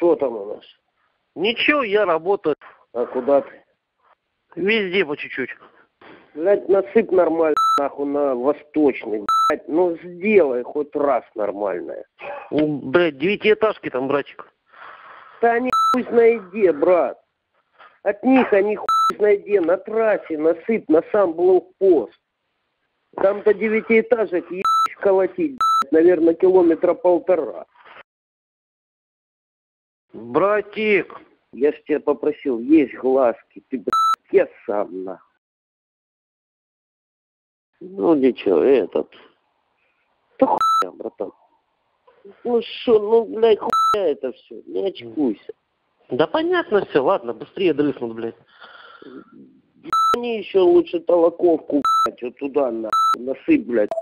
Что там у нас? Ничего, я работаю. А куда ты? Везде по чуть-чуть. Блять, насыпь нормально, нахуй, на восточный, блять. Ну сделай хоть раз нормальное. Блять, девятиэтажки там, братик. Да они хуй знайде, брат. От них они хуй знайде. На трассе насыпь на сам блокпост. Там до девятиэтажек ебать колотить, блять, наверное, километра полтора. Братик, я ж тебя попросил, есть глазки, ты, блядь, я сам, нахуй. Ну, ничего, этот. Да хуя, братан. Ну, шо, ну, блядь, хуя это все, не очкуйся. Да понятно все, ладно, быстрее дрыхнут, блядь. Они еще лучше толоковку, блядь, вот туда, нахуй, насыпь, блядь.